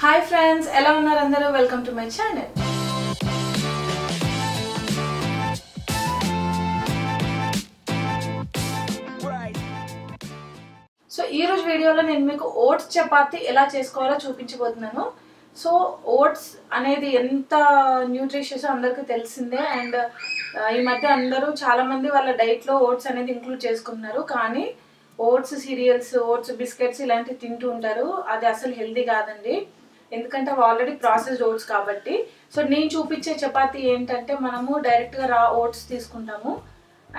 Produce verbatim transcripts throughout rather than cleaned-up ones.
Hi friends ఎలా ఉన్నారు అందరూ welcome to my channel so ఈ రోజు వీడియోలో నేను మీకు ఓట్స్ చపాతీ ఎలా చేసుకోవాలో చూపించబోతున్నాను సో ఓట్స్ అనేది ఎంత న్యూట్రిషియస్ అందరికీ తెలిసిందే అండ్ ఈ మధ్య అందరూ చాలా మంది వాళ్ళ డైట్ లో ఓట్స్ అనేది ఇంక్లూడ్ చేసుకుంటున్నారు కానీ ఓట్స్ సీరియల్స్ ఓట్స్ బిస్కెట్స్ ఇలాంటి తింటూ ఉంటారు అది అసలు హెల్తీ కాదండి ఎందుకంటే ఆల్రెడీ ప్రాసెస్డ్ ఓట్స్ కాబట్టి సో నేను చూపించే చపాతీ ఏంటంటే మనము డైరెక్ట్ గా రా ఓట్స్ తీసుకుంటాము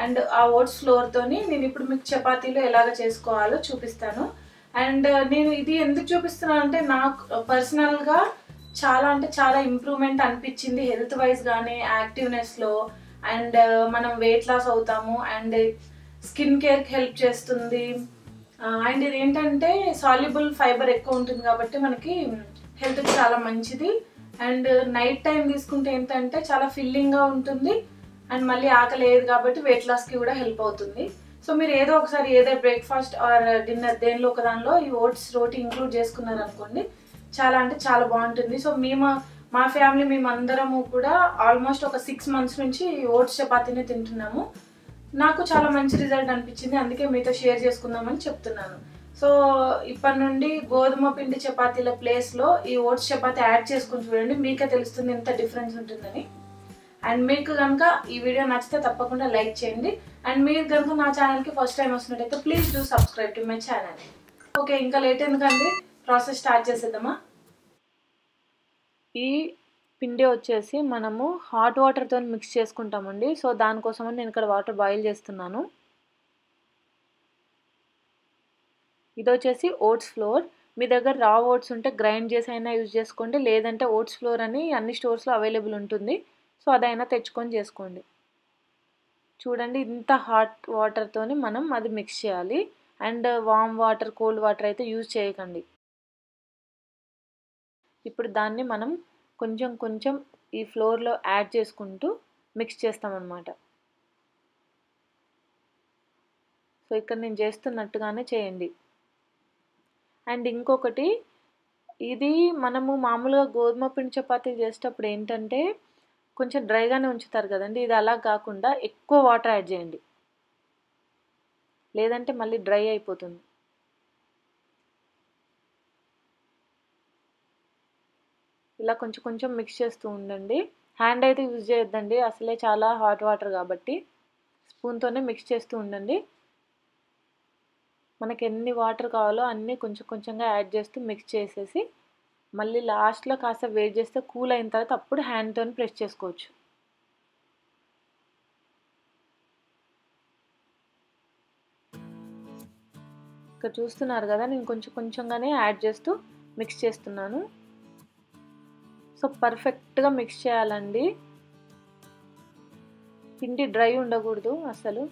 అండ్ ఆ ఓట్స్ ఫ్లోర్ తోని నేను ఇప్పుడు మీకు చపాతీలు ఎలాగా చేసుకోవాలో చూపిస్తాను అండ్ నేను ఇది ఎందుకు చూపిస్తున్నాను అంటే నాకు పర్సనల్ గా చాలా అంటే చాలా ఇంప్రూవ్మెంట్ అనిపించింది హెల్త్ వైస్ గాని యాక్టివ్నెస్ లో అండ్ మనం వెయిట్ లాస్ అవుతాము అండ్ స్కిన్ కేర్ కి హెల్ప్ చేస్తుంది అండ్ ఇది ఏంటంటే సాల్యుబుల్ ఫైబర్ ఎక్కువ ఉంటుంది కాబట్టి మనకి హెల్త్ కి చాలా మంచిది అండ్ నైట్ టైం తీసుకుంటే ఏంటంటే చాలా ఫిల్లింగ్ గా ఉంటుంది అండ్ మళ్ళీ ఆకలి లేదు కాబట్టి వెయిట్ లాస్ కి కూడా హెల్ప్ అవుతుంది సో మీరు ఏదో ఒకసారి ఏదో బ్రేక్ఫాస్ట్ ఆర్ డిన్నర్ దేనిలో ఒక దానిలో ఈ ఓట్స్ రోటీ ఇంక్లూడ్ చేసుకున్నారు అనుకోండి చాలా అంటే చాలా బాగుంటుంది సో మేము మా ఫ్యామిలీ మేమందరము కూడా ఆల్మోస్ట్ ఒక సిక్స్ మంత్స్ నుంచి ఓట్స్ చపాతీనే తింటున్నాము నాకు చాలా మంచి రిజల్ట్ అనిపించింది అందుకే మీతో షేర్ చేసుకుందామని చెప్తున్నాను సో ఇప్పటి నుండి గోధుమ పిండి చపాతీల ప్లేస్లో ఈ ఓట్స్ చపాతీ యాడ్ చేసుకుని చూడండి మీకే తెలుస్తుంది ఎంత డిఫరెన్స్ ఉంటుందని అండ్ మీకు కనుక ఈ వీడియో నచ్చితే తప్పకుండా లైక్ చేయండి అండ్ మీరు కనుక నా ఛానల్కి ఫస్ట్ టైం వస్తున్నట్టయితే please do subscribe to my channel okay ఇంకా లేట్ ఎందుకండి ప్రాసెస్ స్టార్ట్ చేసేద్దామా ఈ పిండి వచ్చేసి మనము హాట్ వాటర్తో మిక్స్ చేసుకుంటామండి సో దానికోసమని నేను ఇక్కడ వాటర్ బాయిల్ చేస్తున్నాను ఇది వచ్చేసి ఓట్స్ ఫ్లోర్ మీ దగ్గర రా ఓట్స్ ఉంటే గ్రైండ్ చేసి అయినా యూజ్ చేసుకోండి లేదంటే ఓట్స్ ఫ్లోర్ అని అన్ని స్టోర్స్లో అవైలబుల్ ఉంటుంది సో అదైనా తెచ్చుకొని చేసుకోండి చూడండి ఇంత హాట్ వాటర్తో మనం అది మిక్స్ చేయాలి and warm water cold water అయితే యూజ్ చేయకండి ఇప్పుడు దాన్ని మనం కొంచెం కొంచెం ఈ ఫ్లోర్లో యాడ్ చేసుకుంటూ మిక్స్ చేస్తామన్నమాట సో ఇక్కడ నేను చేస్తున్నట్టుగానే చేయండి అండ్ ఇంకొకటి ఇది మనము మామూలుగా గోధుమ పిండి చపాతీ చేసేటప్పుడు ఏంటంటే కొంచెం డ్రైగానే ఉంచుతారు కదండి ఇది అలా కాకుండా ఎక్కువ వాటర్ యాడ్ చేయండి లేదంటే మళ్ళీ డ్రై అయిపోతుంది ఇలా కొంచెం కొంచెం మిక్స్ చేస్తూ ఉండండి హ్యాండ్ అయితే యూజ్ చేయొద్దండి అసలే చాలా హాట్ వాటర్ కాబట్టి స్పూన్తోనే మిక్స్ చేస్తూ ఉండండి మనకి ఎన్ని వాటర్ కావాలో అన్నీ కొంచెం కొంచెంగా యాడ్ చేస్తూ మిక్స్ చేసేసి మళ్ళీ లాస్ట్లో కాస్త వేడి చేస్తే కూల్ అయిన తర్వాత అప్పుడు హ్యాండ్తో ప్రెస్ చేసుకోవచ్చు ఇక్కడ చూస్తున్నారు కదా నేను కొంచెం కొంచెంగానే యాడ్ చేస్తూ మిక్స్ చేస్తున్నాను సో పర్ఫెక్ట్గా మిక్స్ చేయాలండి పిండి డ్రై ఉండకూడదు అసలు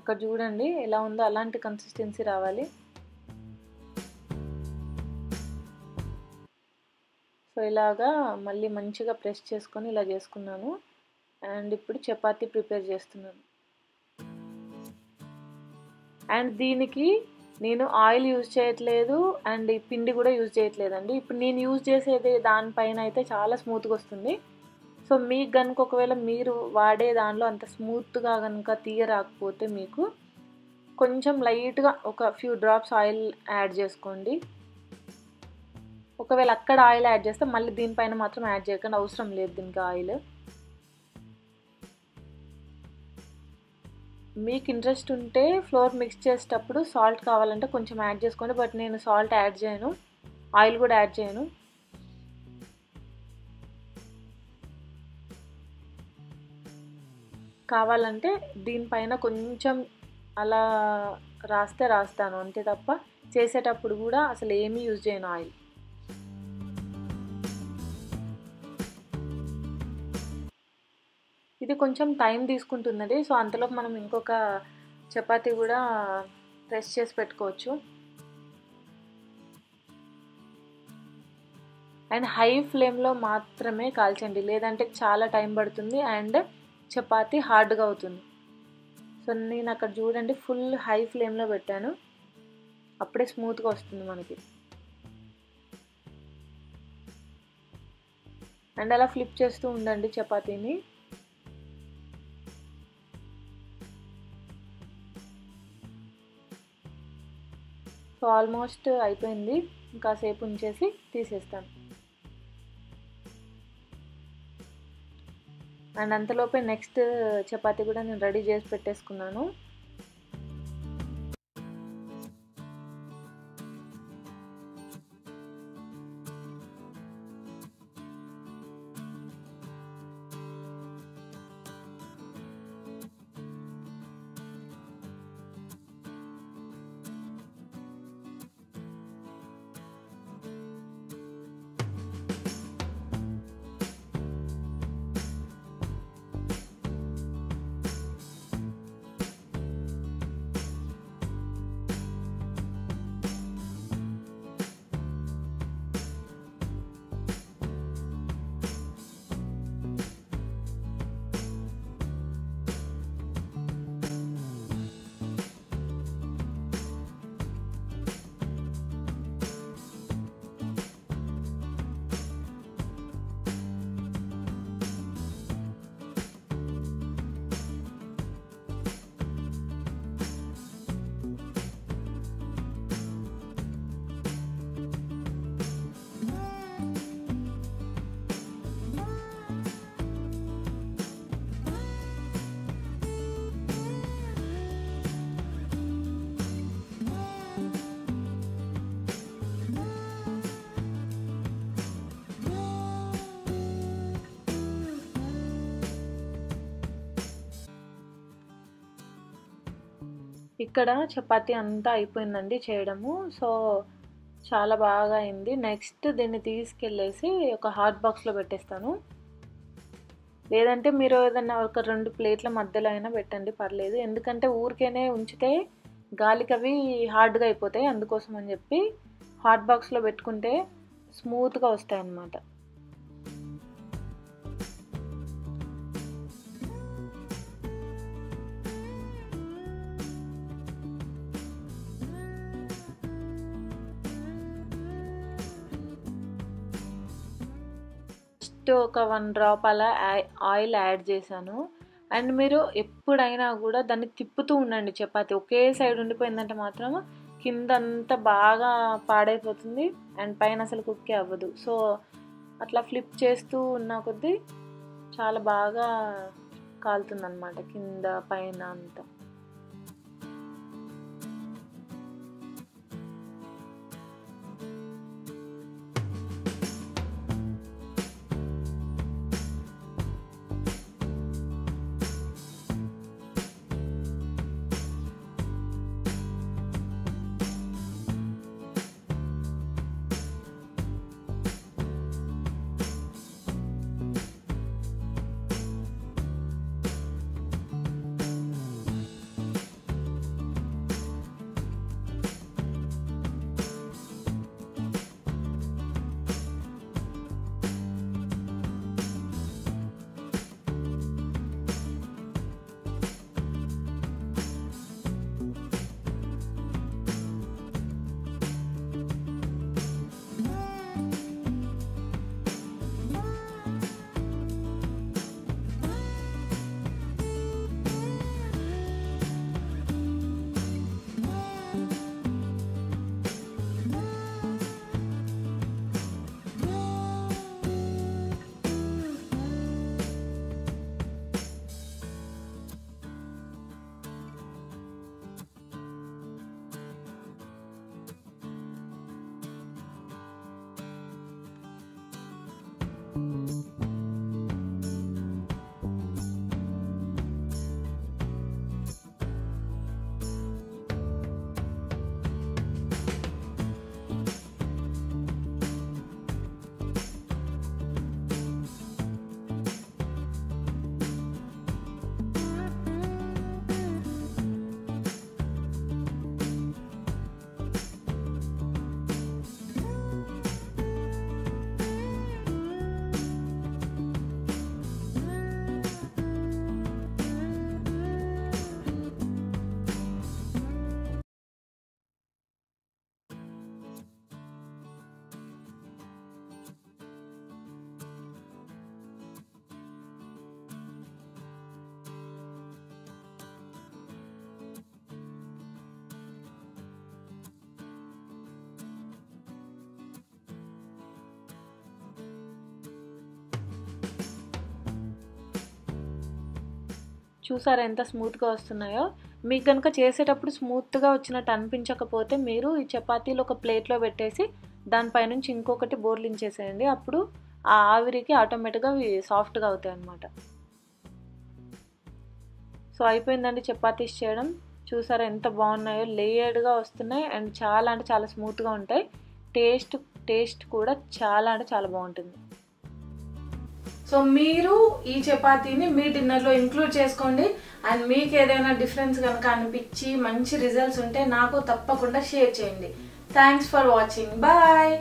ఇక్కడ చూడండి ఎలా ఉందో అలాంటి కన్సిస్టెన్సీ రావాలి సో ఇలాగా మళ్ళీ మంచిగా ప్రెస్ చేసుకొని ఇలా చేసుకున్నాను అండ్ ఇప్పుడు చపాతీ ప్రిపేర్ చేస్తున్నాను అండ్ దీనికి నేను ఆయిల్ యూజ్ చేయట్లేదు అండ్ ఈ పిండి కూడా యూజ్ చేయట్లేదండి ఇప్పుడు నేను యూజ్ చేసేది దానిపైన అయితే చాలా స్మూత్గా వస్తుంది సో మీకు కనుక ఒకవేళ మీరు వాడే దానిలో అంత స్మూత్గా కనుక తీయ రాకపోతే మీకు కొంచెం లైట్గా ఒక ఫ్యూ డ్రాప్స్ ఆయిల్ యాడ్ చేసుకోండి ఒకవేళ అక్కడ ఆయిల్ యాడ్ చేస్తే మళ్ళీ దీనిపైన మాత్రం యాడ్ చేయకండి అవసరం లేదు దీనికి ఆయిల్ మీకు ఇంట్రెస్ట్ ఉంటే ఫ్లోర్ మిక్స్ చేసేటప్పుడు సాల్ట్ కావాలంటే కొంచెం యాడ్ చేసుకోండి బట్ నేను సాల్ట్ యాడ్ చేయను ఆయిల్ కూడా యాడ్ చేయను కావాలంటే దీనిపైన కొంచెం అలా రాస్తే రాస్తాను అంతే తప్ప చేసేటప్పుడు కూడా అసలు ఏమీ యూజ్ చేయను ఆయిల్ ఇది కొంచెం టైం తీసుకుంటుందండి సో అంతలోపు మనం ఇంకొక చపాతీ కూడా ప్రెస్ చేసి పెట్టుకోవచ్చు అండ్ హై ఫ్లేమ్లో మాత్రమే కాల్చండి లేదంటే చాలా టైం పడుతుంది అండ్ చపాతీ హార్డ్గా అవుతుంది సో నేను అక్కడ చూడండి ఫుల్ హై ఫ్లేమ్లో పెట్టాను అప్పుడే స్మూత్ గా వస్తుంది మనకి. అండ్ అలా ఫ్లిప్ చేస్తూ ఉండండి చపాతీని. సో ఆల్మోస్ట్ అయిపోయింది, ఇంకా సేపు ఉంచేసి తీసేస్తాను. అండ్ అంతలోపే నెక్స్ట్ చపాతీ కూడా నేను రెడీ చేసి పెట్టేసుకున్నాను. ఇక్కడ చపాతీ అంతా అయిపోయిందండి చేయడము. సో చాలా బాగా అయింది. నెక్స్ట్ దీన్ని తీసుకెళ్ళేసి ఒక హాట్ బాక్స్లో పెట్టేస్తాను. లేదంటే మీరు ఏదన్నా ఒక రెండు ప్లేట్ల మధ్యలో అయినా పెట్టండి పర్లేదు, ఎందుకంటే ఊరికేనే ఉంచితే గాలికి అవి హార్డ్గా అయిపోతాయి. అందుకోసం అని చెప్పి హాట్ బాక్స్లో పెట్టుకుంటే స్మూత్గా వస్తాయి అన్నమాట. ఒక వన్ డ్రాప్ అలా ఆయిల్ యాడ్ చేశాను. అండ్ మీరు ఎప్పుడైనా కూడా దాన్ని తిప్పుతూ ఉండండి. చపాతి ఒకే సైడ్ ఉండిపోయిందంటే మాత్రం కిందంతా బాగా పాడైపోతుంది అండ్ పైన అసలు కుక్కే అవ్వదు. సో అట్లా ఫ్లిప్ చేస్తూ ఉన్న కొద్దీ చాలా బాగా కాలుతుంది అన్నమాట కింద పైన అంతా. చూసారా ఎంత స్మూత్ గా వస్తున్నాయో। మీకు గనుక చేసేటప్పుడు స్మూత్ గా వచ్చినట్టు అనిపించకపోతే మీరు ఈ చపాతీలు ఒక ప్లేట్ లో పెట్టేసి దానిపై నుంచి ఇంకొకటి బోర్లించేసేయండి, అప్పుడు ఆ ఆవిరికి ఆటోమేటిక్ గా సాఫ్ట్ గా అవుతాయి అన్నమాట। సో అయిపోయిందండి చపాతీస్ చేయడం, చూసారా ఎంత బాగున్నాయో, లేయర్డ్ గా వస్తున్నాయి అండ్ చాలా అంటే చాలా స్మూత్ గా ఉంటాయి। టేస్ట్ టేస్ట్ కూడా చాలా అంటే చాలా బాగుంటుంది। సో మీరు ఈ చపాతీని మీ డిన్నర్లో ఇంక్లూడ్ చేసుకోండి అండ్ మీకు ఏదైనా డిఫరెన్స్ కనుక అనిపించి మంచి రిజల్ట్స్ ఉంటే నాకు తప్పకుండా షేర్ చేయండి। Thanks for watching, bye.